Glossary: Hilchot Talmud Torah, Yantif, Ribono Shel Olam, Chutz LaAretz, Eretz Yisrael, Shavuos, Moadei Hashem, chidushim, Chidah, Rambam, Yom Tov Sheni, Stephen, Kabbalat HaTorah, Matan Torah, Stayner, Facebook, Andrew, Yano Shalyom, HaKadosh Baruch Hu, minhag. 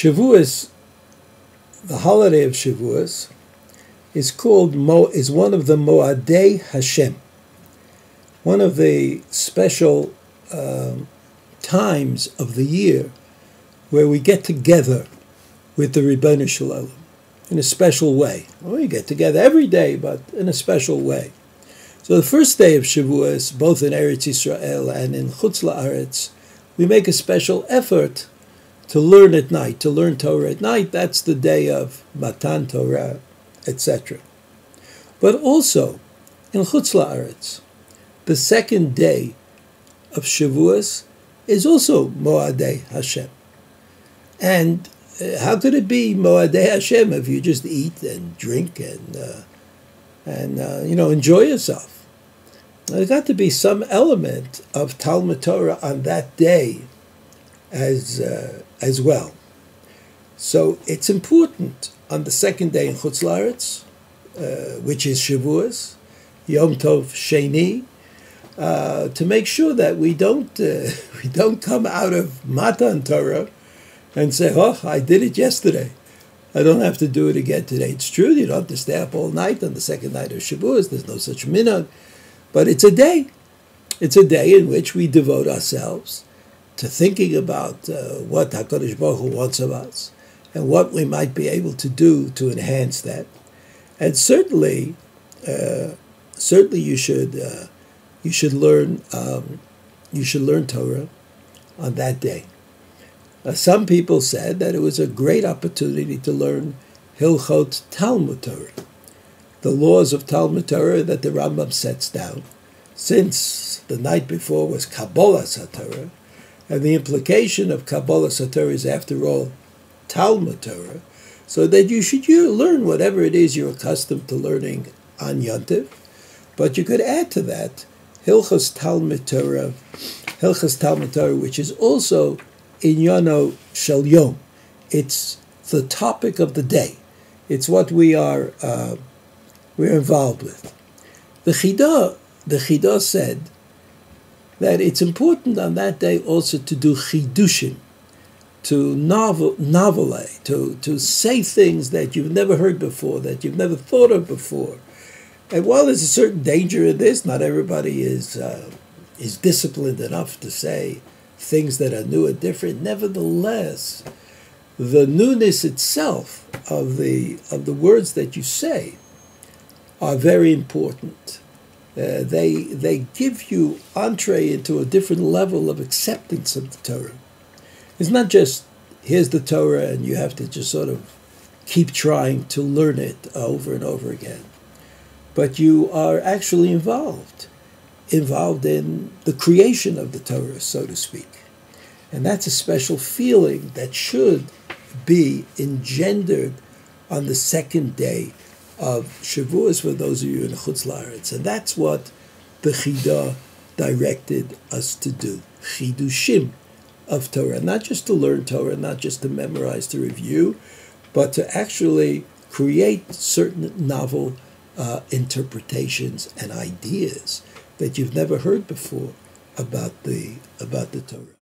Shavuos, the holiday of Shavuos, is called is one of the Moadei Hashem, one of the special times of the year where we get together with the Ribono Shel Olam in a special way. Well, we get together every day, but in a special way. So the first day of Shavuos, both in Eretz Yisrael and in Chutz LaAretz, we make a special effort to learn at night, to learn Torah at night. That's the day of Matan Torah, etc. But also in Chutz LaAretz, the second day of Shavuos is also Moadei Hashem. And how could it be Moadei Hashem if you just eat and drink and you know, enjoy yourself? There's got to be some element of Talmud Torah on that day as well. So it's important on the second day in Chutz LaAretz, which is Shavuos, Yom Tov Sheni, to make sure that we don't come out of Matan Torah and say, oh, I did it yesterday, I don't have to do it again today. It's true, you don't have to stay up all night on the second night of Shavuos. There's no such minhag. But it's a day. It's a day in which we devote ourselves to thinking about what HaKadosh Baruch Hu wants of us and what we might be able to do to enhance that. And certainly, you should learn Torah on that day. Some people said that it was a great opportunity to learn Hilchot Talmud Torah, the laws of Talmud Torah that the Rambam sets down, since the night before was Kabbalat HaTorah, and the implication of Kabbalat HaTorah is, after all, Talmud Torah, so that you should learn whatever it is you're accustomed to learning on Yantif, but you could add to that Hilchot Talmud Torah, which is also in Yano Shalyom. It's the topic of the day. It's what we are we're involved with. The Chidah said that it's important on that day also to do chidushim, to novelize, to say things that you've never heard before, that you've never thought of before. And while there's a certain danger in this, not everybody is disciplined enough to say things that are new and different. Nevertheless, the newness itself of the words that you say are very important. They give you entree into a different level of acceptance of the Torah. It's not just, here's the Torah and you have to just sort of keep trying to learn it over and over again. But you are actually involved in the creation of the Torah, so to speak. And that's a special feeling that should be engendered on the second day of Shavuos for those of you in Chutz LaAretz. And that's what the Chidah directed us to do, chidushim of Torah, not just to learn Torah, not just to memorize, to review, but to actually create certain novel interpretations and ideas that you've never heard before about the Torah.